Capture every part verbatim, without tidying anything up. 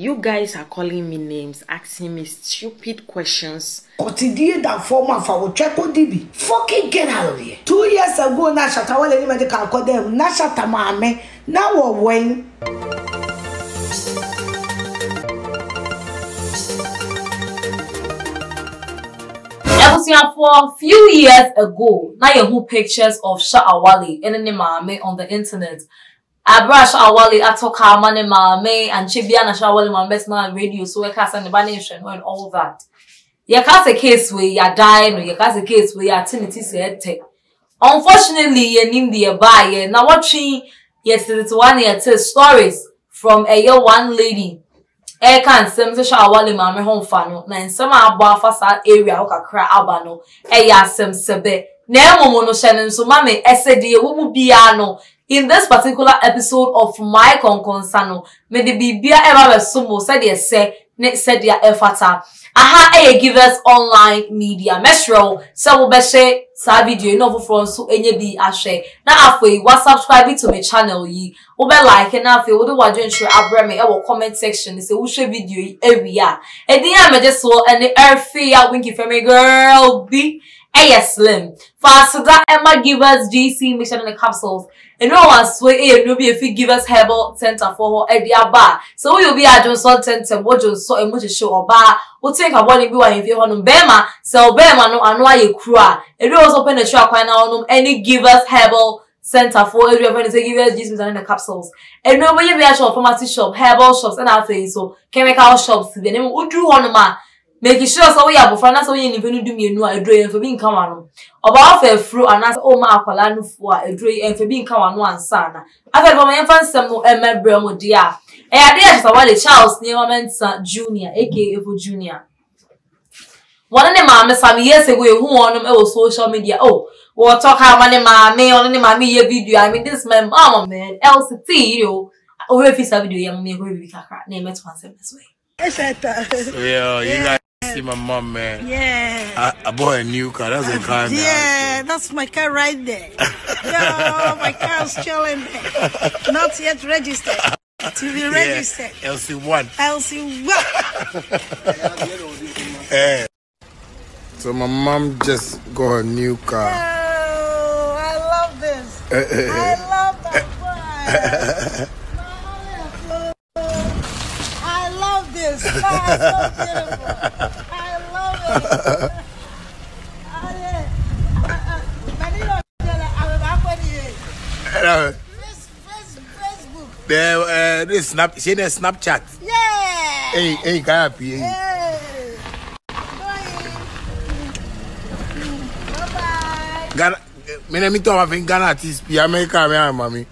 You guys are calling me names, asking me stupid questions. Continue that form of our Cheko D B. Fucking get out of here. Two years ago, Nashata, well, anybody can call them Nashata Mame. Now we're when. For a few years ago, now you have pictures of Shaawale and the Mame on the internet. Abra Shaawale atoka mane mame and Chibiana Shaawale mame's na radio so we can send the banishment and all that. You can't a case where you're dying or you can't a case where your tinity said tech. Unfortunately, you name the buyer. Now watching yesterday one year stories from a year one lady. E kan sem se Shaawale mame hon fano na nsem aba afa sa area okakra aba no e ya sem sebe na emomo no hye nso mame esede e wo bia no. In this particular episode of my conconsano me de bibia e ba besumo said e se ne said ya efata aha e give us online media mesro so we be share sa video no for so enye bi ahwe na afoi wa subscribe to my channel yi we be like na afoi we do wa join share abreme e wo comment section say we share video yi area e dey am just so and the earthy ya winky family girl be A slim. Fast that Emma give us G C mission in the capsules. And no one sway a be if you give us herbal center for her idea bar. So we will be at Johnson Center, what you saw and what you show or bar. We'll take a body if you want Bema. So Bema no and why you cry. And we also open a track right now and they give us herbal center for every event. They give us G C mission in the capsules. And no way we are shop, pharmacy shop, herbal shops, and after so chemical shops. The name would do one man. Make sure so we have before so we even do me no a draw and for being come on. About fair fruit and as oh my akwala no for a draw and for being come on one sana. After for my infant some no M M Bremo dear. Eh, I so what the Charles Newman Junior, aka for Junior. One of them, mamma, some years ago, who on them social media. Oh, what talk how many mammy on any mammy video. I mean, this my mamma man, L C T, you know, over if it's a video, young me, we can't name it once in this way. Yeah, you guys. See my mom, man. Yeah. I, I bought a new car. That's a car. Yeah, now, that's my car right there. No, my car's chilling there. Not yet registered. To be registered. Yeah. L C one. L C one. Hey. So my mom just got a new car. Oh, I love this. I love that one. It's so beautiful. I love it. I This Facebook. The, uh, this snap. See the Snapchat. Yeah. Hey, hey, guy, hey. Hey. Bye. Bye. Ghana. Me name Tom. I think Ghana is P. America. Me and mommy.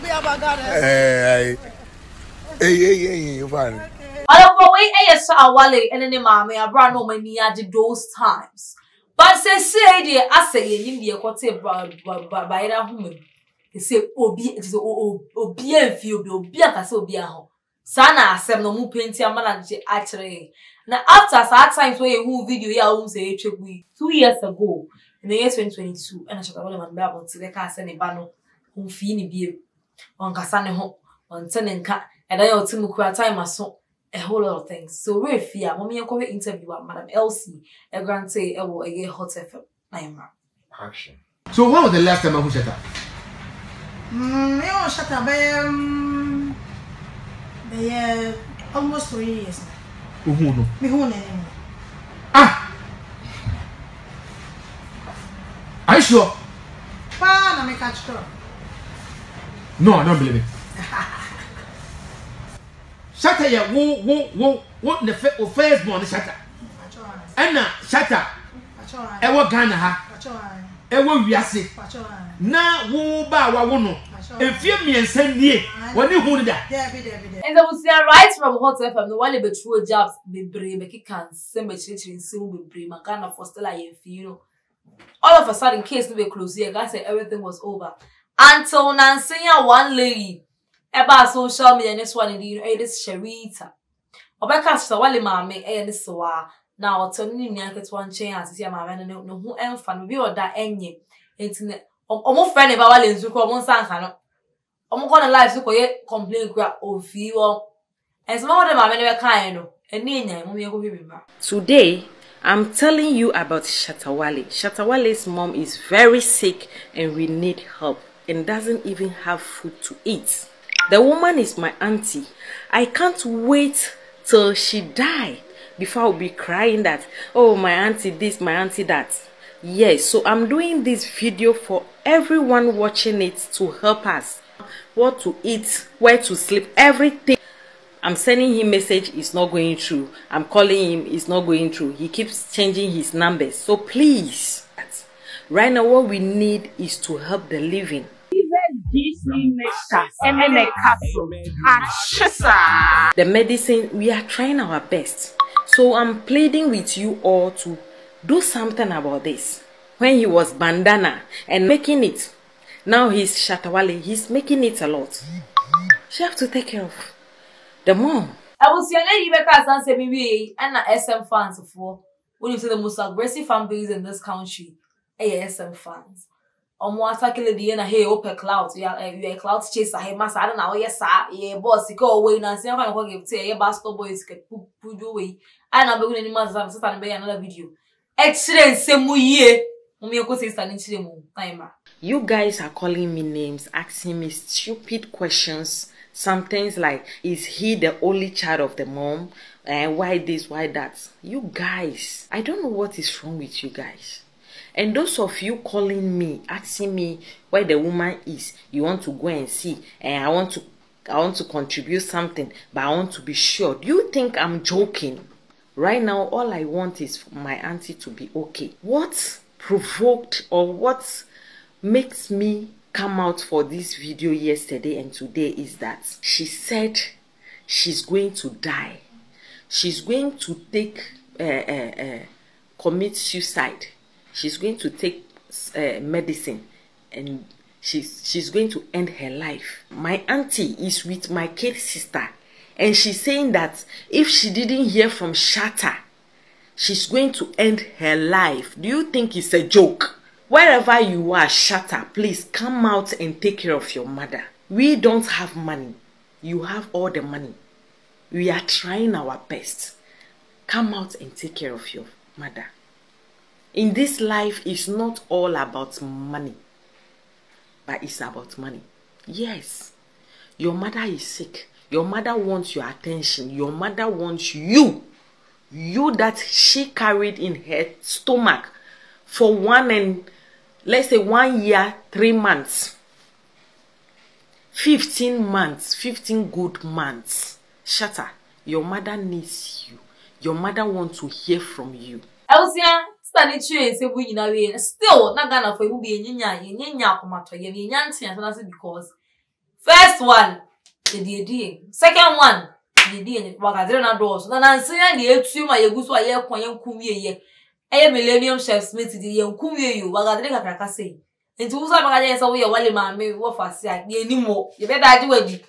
Hey, hey, hey, hey, you fine. I don't know why I saw Wale and then Mammy. I brought no money at those times. But say, say, dear, I say, in India, what say by that woman. They say, oh, be it is oh, be a few, be a so be a home. Sana, I said, no more painting a man actually. Now, after such times where you move video, you always say, two years ago, in the year twenty twenty-two, and I shall call him and babble to the car sending Bano, whom Fini be. On Cassano, on Tenenka, and I ought to look at time, I saw a whole lot of things. So, we fear, Mommy, and cover interview at Madame Elsie, a grand say, a war, a hot effort. I am action. So, when was the last time I shut up? Mmm, I shut up, um, the almost three years. Uhuno, Mihone. Ah, are you sure? Pan, I catch her. No, I don't believe it. Shatter ya wo wo wo wo the first born shatter. Anna shatter. Ewo Ghana ha. Ewo wiase. Na wo ba wa wo no. Efie miensa die. Woni hu da. And they will see right from Hot F M no one be true jobs be brave make can say me chinchin say we be brave maka na for still I you know. All of a sudden case no be close here. God said everything was over. Until Nancy and one lady about social media and this one in the United Sharita. Obeka so wale mame eh ni soa na otoni ni anket one chance see mama no no hu enfan bi oda enye enti omo friend e ba wale nzuko omo sanka no I'm gonna live so you complain crap of you. And some of them are very kind. And then I'm going to remember. Today, I'm telling you about Shatawale. Shatawale's mom is very sick and we need help and doesn't even have food to eat. The woman is my auntie. I can't wait till she die before I'll be crying that, oh, my auntie this, my auntie that. Yes, so I'm doing this video for everyone watching it to help us. What to eat, where to sleep, everything. I'm sending him message, it's not going through. I'm calling him, it's not going through. He keeps changing his numbers. So please, right now what we need is to help the living. The medicine, we are trying our best. So I'm pleading with you all to do something about this. When he was bandana and making it, now he's Shatawale, he's making it a lot. She have to take care of the mom. I was your lady because I said maybe and S M fans for when you say the most aggressive fan base in this country, hey S M fans. Or more attacking the end, hey, open cloud, you are a cloud chaser, hey, master, I don't know, yes, sir, yeah, boss, you go away now, see if I can give to a basketball boys, can put you away. I don't know, any master, I'm sitting by another video. Excellent, same way. You guys are calling me names, asking me stupid questions. Some things like, is he the only child of the mom? And uh, why this, why that? You guys, I don't know what is wrong with you guys. And those of you calling me, asking me where the woman is, you want to go and see. And I want to, I want to contribute something, but I want to be sure. Do you think I'm joking? Right now, all I want is for my auntie to be okay. What provoked or what makes me come out for this video yesterday and today is that she said she's going to die. She's going to take uh, uh, uh, commit suicide. She's going to take uh, medicine and she's she's going to end her life. My auntie is with my kid sister and she's saying that if she didn't hear from Shatta, she's going to end her life. Do you think it's a joke? Wherever you are, Shatta, please come out and take care of your mother. We don't have money. You have all the money. We are trying our best. Come out and take care of your mother. In this life, it's not all about money. But it's about money. Yes. Your mother is sick. Your mother wants your attention. Your mother wants you. You that she carried in her stomach for one and let's say one year, three months, fifteen months, fifteen good months. Shatta, your mother needs you. Your mother wants to hear from you. Elsia, standing true, say we in a way. Still, not gonna for you be nyanya, nyanya kumato, nyanya nti na so because first one, the D D. Second one, the D D. Wakadere na doors. Na na nsiya ni etu ma yeguso aye kwenye kumbi ye. Aye Millennium Chef Smith di ye kumbi yo. Wakadere kakraka se. Inti uza bakaje sa we wale mame wo fasia. Ye ni mo. Ye beda aji wedi.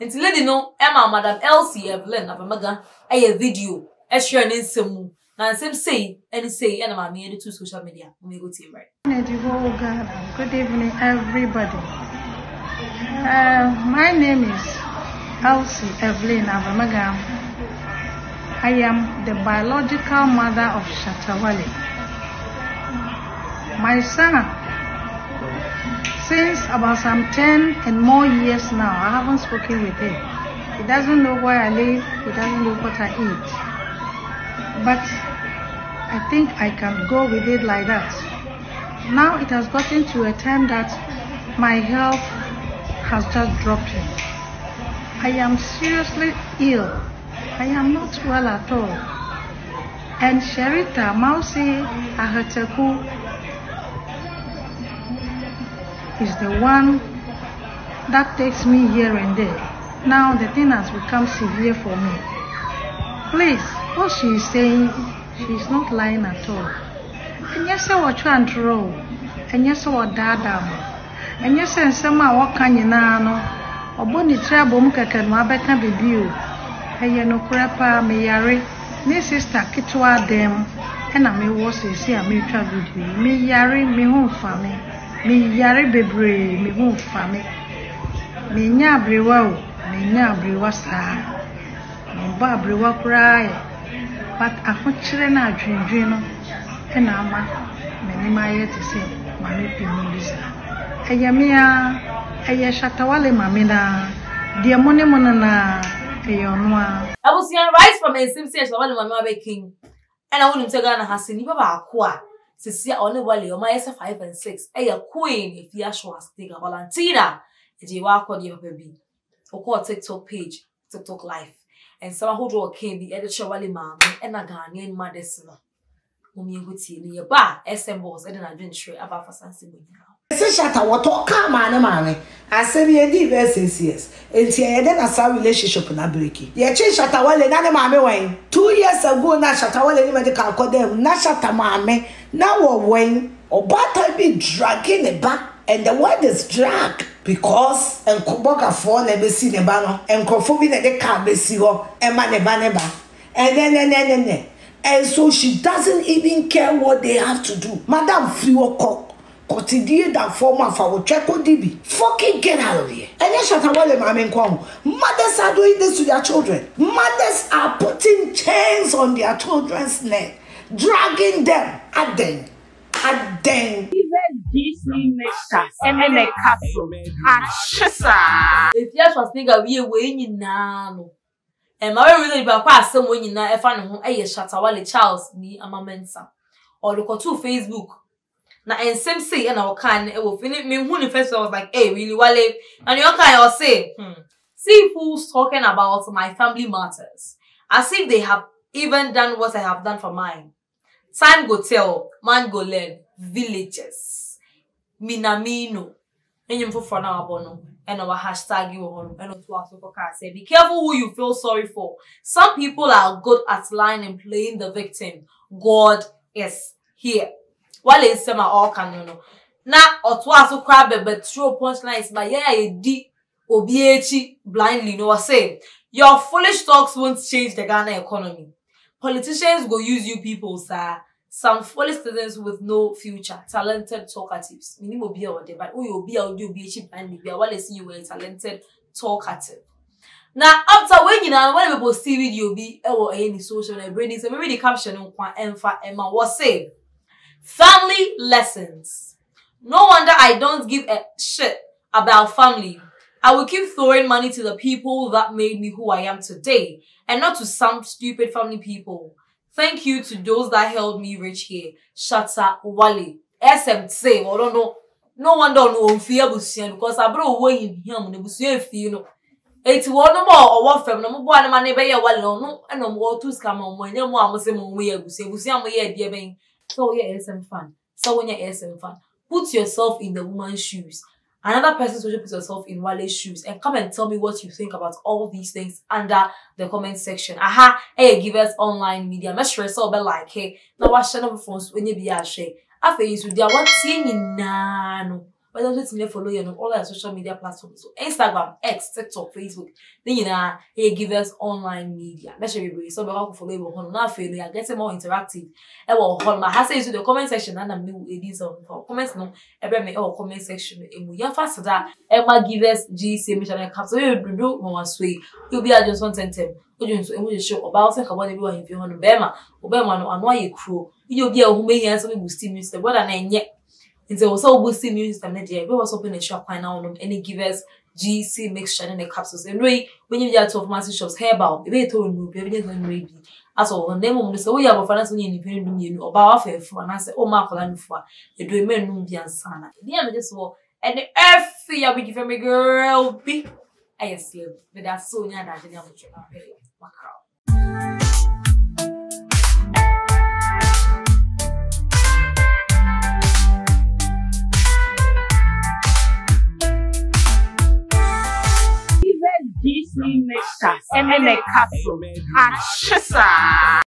Inti lady no Emma Madam Elsie Evelyn na pamaga aye video. E share ni nsemu. Na nsem say any say any mame any two social media. We go team right. Good evening everybody. Uh, my name is Elsie Evelyn Avamaga. I am the biological mother of Shatawale. My son, since about some ten and more years now, I haven't spoken with him. He doesn't know where I live, he doesn't know what I eat. But I think I can go with it like that. Now it has gotten to a time that my health has just dropped him. I am seriously ill. I am not well at all. And Sherita Mausi Ahateku is the one that takes me here and there. Now the thing has become severe for me. Please, what she is saying, she is not lying at all. And yes, I will try and roll. And yes, I will dada. And yes, and some are walking in Nano or Bonnie Trabum Cacan, my better be you. Hey, no crapper, me yarry, me sister, Kitua them, and I may was a sea, me travel with you, me yarry, me home for me, me yarry, baby, me home for me. Minya brewa, minya brewa sa. Mba brewa cry, but I could children are drinking. And I'm many my to say, Mammy Pimisa. Ayamia, Ayashatawale, Mamina, dear Money Monana, Ayonwa. I was young rice from a simple one of my king. And I wouldn't take on a hassle about Aqua. Cecilia only while you're my five and six. A queen if Yashua stick a Valentina. Jiwa called your baby. Or call TikTok page, TikTok life. And someone who draw a candy, editor Wally Mammy, and a Ghanaian Madison. Whom you would see near bar, S M Boss, and an adventure about for something. Shatter what talk, come, man, I said, we are diverse years. And see, I then I saw relationship in a breaky. Yet, shatter well, and I'm away. Two years ago, now shatter well, and even the car called them, now shatter mammy, now Wayne, or butter be dragging the back. And the word is drag because and Kuboka for never seen a banner and conforming that they can't be see her and maneba and then and then and then and so she doesn't even care what they have to do. Madam Flew cock continued that form of our check on D B. Fucking get out of here. And then shut away, Mammy. Mothers are doing this to their children. Mothers are putting chains on their children's neck, dragging them at them. At them. Disney makes and a castle. If yes was nigga we away nano. And my really about someone in a fan who a shatter while Charles ni amamensa. Or look at two Facebook. Now and same say and our can it will finish me who first was like, hey, really wale and your kind or say, hmm. See who's talking about my family matters. As if they have even done what I have done for mine. Time go tell, man go learn, villages. Minamino. And you for now abono. And our hashtag you on and to our so say be careful who you feel sorry for. Some people are good at lying and playing the victim. God is here. While it's semi all canon. Na or twas so crab but true punchlines by yeah d obichi blindly no say your foolish talks won't change the Ghana economy. Politicians go use you people, sir. Some foolish students with no future, talented talkatives. Meaning will be out there, but who will be out, you'll be cheap and be while they see you were a talented talkative. Now, after when you know, when people see with you'll be any social and brain is a very caption on Emma Emma was saying family lessons. No wonder I don't give a shit about family. I will keep throwing money to the people that made me who I am today and not to some stupid family people. Thank you to those that held me rich here. Shatta Wale. S M T. I don't know. No one don't know fear because I brought away in him. You know. It's one no more or one family. No more one man never no and no more two scam on when you want to we are dear. So you're S M fan. So when you're S M fan, put yourself in the woman's shoes. Another person should put yourself in Wale's shoes and come and tell me what you think about all these things under the comment section. Aha, hey, give us online media. Make sure so be like, hey, now watch channel phones when you be a share. After you should do what seeing in nano. But don't let me follow you on all our social media platforms. So Instagram, X, TikTok, Facebook. Then you know, hey, give us online media. Make sure you be so be how to follow you on now for you getting more interactive. I will hold my has to the comment section and I'm new edits on comments no every me or comment section and we are faster that Emma give us G C mission and cap so you do one sway. You'll be at just one ten ten. You show about everyone if you want to Bema or Bema no and why you crew. You'll be a woman here so we will still miss the water and yet. It's also boosting news system that we was open a shop now on any givers G C mixture and the capsules. And we when you get to pharmacy shops, herbal, they told me, baby, they don't read it. As all on them, we say, we have a finance union independent union or bar for a four and I say, oh, my colon for a dream and Numbian sana. The end of this war and the earth, you'll be giving me girl be a slave, but that's so near that they have to check out my crowd. Disney makes us and a castle.